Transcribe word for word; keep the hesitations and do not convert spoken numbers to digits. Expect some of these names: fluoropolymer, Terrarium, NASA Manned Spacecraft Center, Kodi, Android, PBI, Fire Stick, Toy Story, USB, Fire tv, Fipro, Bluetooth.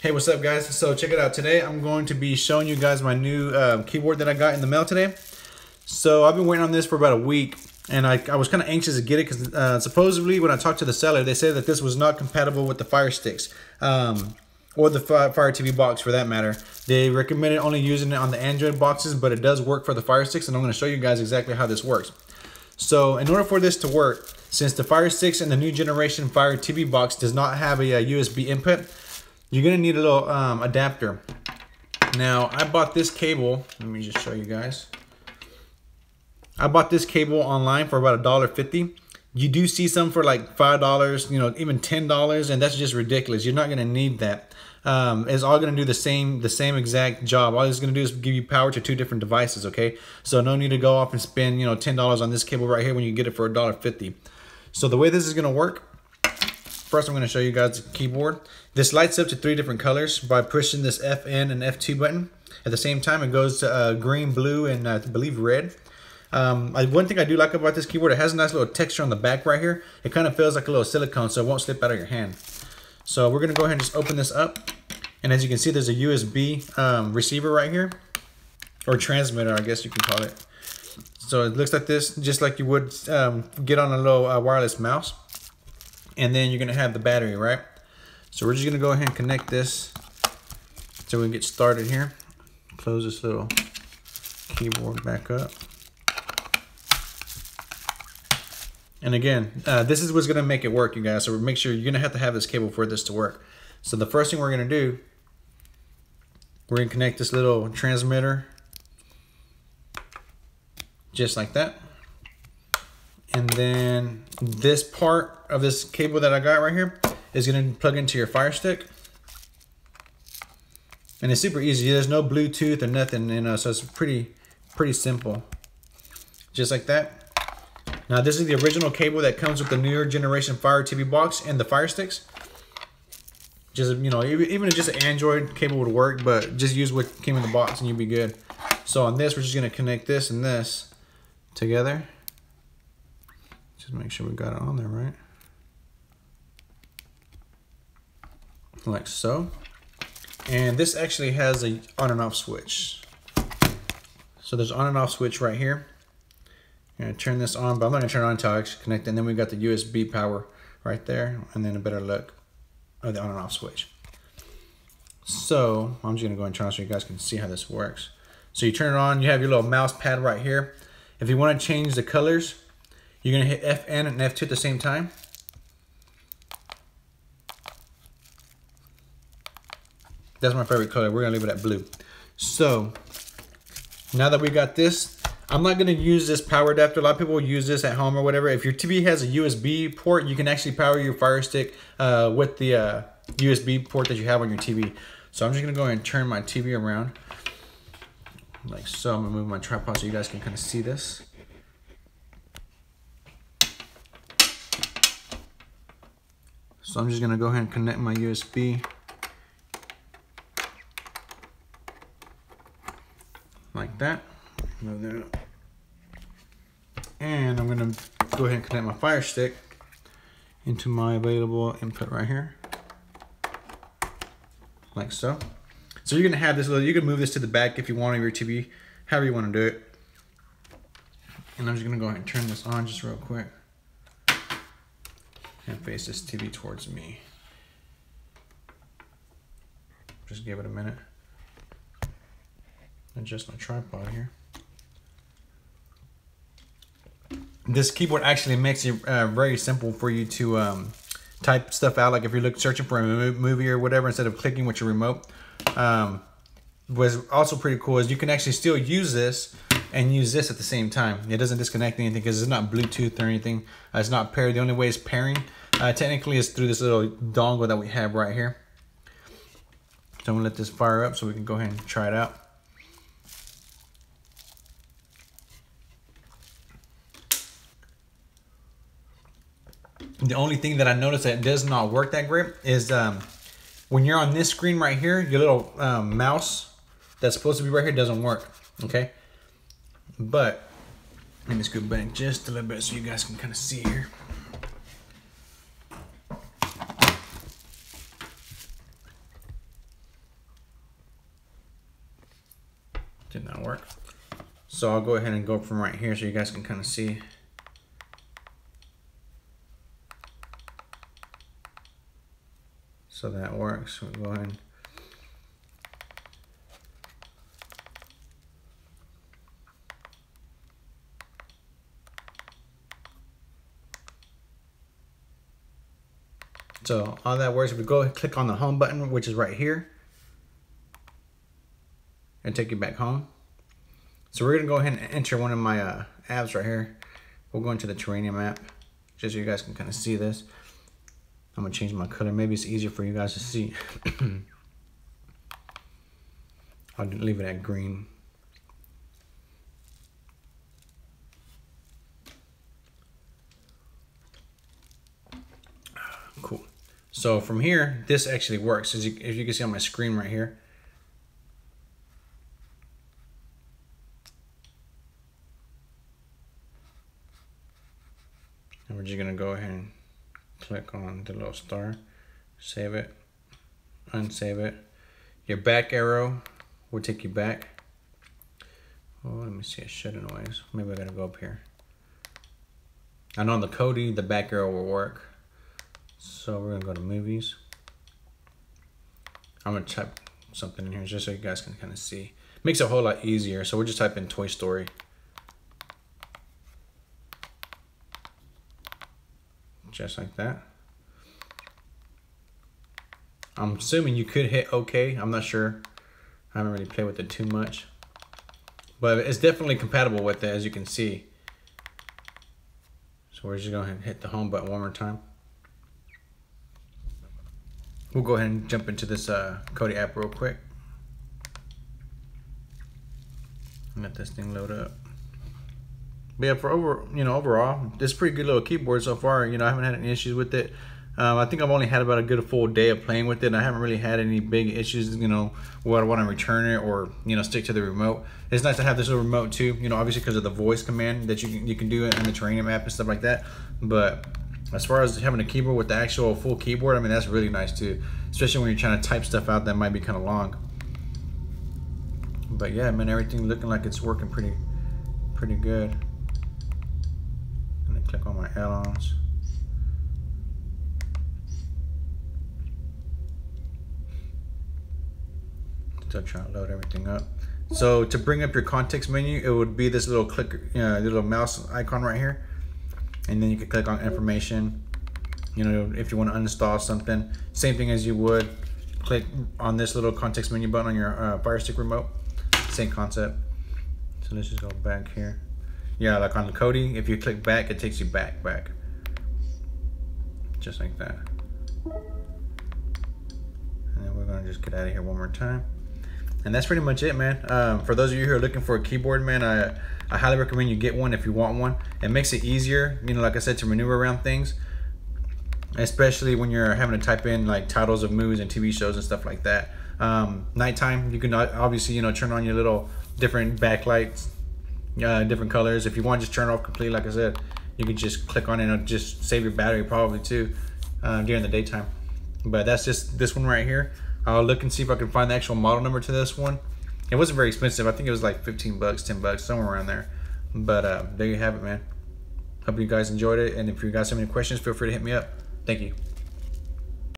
Hey, what's up guys? So check it out. Today I'm going to be showing you guys my new uh, keyboard that I got in the mail today. So I've been waiting on this for about a week, and I, I was kind of anxious to get it because uh, supposedly when I talked to the seller, they said that this was not compatible with the Fire Sticks um, or the Fire T V box for that matter. They recommended only using it on the Android boxes, but it does work for the Fire Sticks, and I'm going to show you guys exactly how this works. So in order for this to work, since the Fire Sticks and the new generation Fire T V box does not have a, a U S B input, you're gonna need a little um, adapter. Now, I bought this cable. Let me just show you guys. I bought this cable online for about a dollar fifty. You do see some for like five dollars, you know, even ten dollars, and that's just ridiculous. You're not gonna need that. Um, it's all gonna do the same, the same exact job. All it's gonna do is give you power to two different devices, okay? So no need to go off and spend, you know, ten dollars on this cable right here when you get it for a dollar fifty. So the way this is gonna work, first, I'm going to show you guys the keyboard. This lights up to three different colors by pushing this F N and F two button. At the same time, it goes to uh, green, blue, and uh, I believe red. Um, I, one thing I do like about this keyboard, it has a nice little texture on the back right here. It kind of feels like a little silicone, so it won't slip out of your hand. So we're going to go ahead and just open this up. And as you can see, there's a U S B um, receiver right here. Or transmitter, I guess you can call it. So it looks like this, just like you would um, get on a little uh, wireless mouse. And then you're gonna have the battery, right? So we're just gonna go ahead and connect this so we can get started here. Close this little keyboard back up. And again, uh, this is what's gonna make it work, you guys. So make sure you're gonna have to have this cable for this to work. So the first thing we're gonna do, we're gonna connect this little transmitter just like that. And then this part of this cable that I got right here is going to plug into your Fire Stick. And it's super easy. There's no Bluetooth or nothing, you know, so it's pretty, pretty simple. Just like that. Now, this is the original cable that comes with the newer generation Fire T V box and the Fire Sticks. Just, you know, even just an Android cable would work, but just use what came in the box and you'll be good. So on this, we're just going to connect this and this together. Just make sure we got it on there, right? Like so. And this actually has a on and off switch. So there's on and off switch right here. I'm gonna turn this on, but I'm not gonna turn it on until I actually connect it. And then we got the U S B power right there, and then a better look of the on and off switch. So I'm just gonna go and turn it on so you guys can see how this works. So you turn it on, you have your little mouse pad right here. If you wanna change the colors, you're gonna hit F N and F two at the same time. That's my favorite color. We're gonna leave it at blue. So now that we got this, I'm not gonna use this power adapter. A lot of people use this at home or whatever. If your T V has a U S B port, you can actually power your Fire Stick uh, with the uh, U S B port that you have on your T V. So I'm just gonna go ahead and turn my T V around. Like so, I'm gonna move my tripod so you guys can kind of see this. So I'm just gonna go ahead and connect my U S B like that. Move that up. And I'm gonna go ahead and connect my Fire Stick into my available input right here, like so. So you're gonna have this little. You can move this to the back if you want on your T V, however you want to do it. And I'm just gonna go ahead and turn this on just real quick. And face this T V towards me. Just give it a minute. Adjust my tripod here. This keyboard actually makes it uh, very simple for you to um, type stuff out. Like if you're looking, searching for a movie or whatever, instead of clicking with your remote. Um, what's also pretty cool is you can actually still use this and use this at the same time. It doesn't disconnect anything because it's not Bluetooth or anything. Uh, it's not paired. The only way it's pairing uh, technically is through this little dongle that we have right here. So I'm gonna let this fire up so we can go ahead and try it out. The only thing that I noticed that does not work that great is um, when you're on this screen right here, your little um, mouse that's supposed to be right here doesn't work, okay? But let me scoot back just a little bit so you guys can kind of see here. did not work. So I'll go ahead and go from right here so you guys can kind of see. So that works. We'll go ahead. So all that works. If we go ahead and click on the home button, which is right here, and take you back home. So we're gonna go ahead and enter one of my uh, apps right here. We'll go into the Terrarium app, just so you guys can kind of see this. I'm gonna change my color. Maybe it's easier for you guys to see. I'll leave it at green. Cool. So from here, this actually works. As you, if you can see on my screen right here. And we're just gonna go ahead and click on the little star, save it, unsave it. Your back arrow will take you back. Oh, let me see a shit of noise. Maybe I gotta go up here. I know on the Kodi, the back arrow will work. So we're gonna go to movies. I'm gonna type something in here just so you guys can kind of see. Makes it a whole lot easier. So we'll just type in Toy Story. Just like that. I'm assuming you could hit OK. I'm not sure. I haven't really played with it too much. But it's definitely compatible with it, as you can see. So we're just going to hit the home button one more time. We'll go ahead and jump into this uh, Kodi app real quick. Let this thing load up. But yeah, for over, you know, overall, it's a pretty good little keyboard so far. You know, I haven't had any issues with it. Um, I think I've only had about a good full day of playing with it. And I haven't really had any big issues, you know, where I want to return it or, you know, stick to the remote. It's nice to have this little remote too, you know, obviously because of the voice command that you can, you can do it in the Terrarium app and stuff like that. But as far as having a keyboard with the actual full keyboard, I mean, that's really nice too. Especially when you're trying to type stuff out that might be kind of long. But yeah, I mean, everything looking like it's working pretty, pretty good. Click on my add-ons. Still trying to load everything up. So to bring up your context menu, it would be this little click, uh, little mouse icon right here, and then you can click on information. You know, if you want to uninstall something, same thing as you would click on this little context menu button on your uh, Fire Stick remote. Same concept. So let's just go back here. Yeah, like on the Kodi, if you click back, it takes you back, back. Just like that. And then we're gonna just get out of here one more time. And that's pretty much it, man. Um, for those of you who are looking for a keyboard, man, I, I highly recommend you get one if you want one. It makes it easier, you know, like I said, to maneuver around things. Especially when you're having to type in like titles of movies and T V shows and stuff like that. Um, nighttime, you can obviously, you know, turn on your little different backlights. Uh, different colors. If you want to just turn it off completely, like I said, you can just click on it and it'll just save your battery probably too uh, during the daytime. But that's just this one right here. I'll look and see if I can find the actual model number to this one. It wasn't very expensive. I think it was like fifteen bucks, ten bucks, somewhere around there. But uh, there you have it, man. Hope you guys enjoyed it. And if you guys have any questions, feel free to hit me up. Thank you.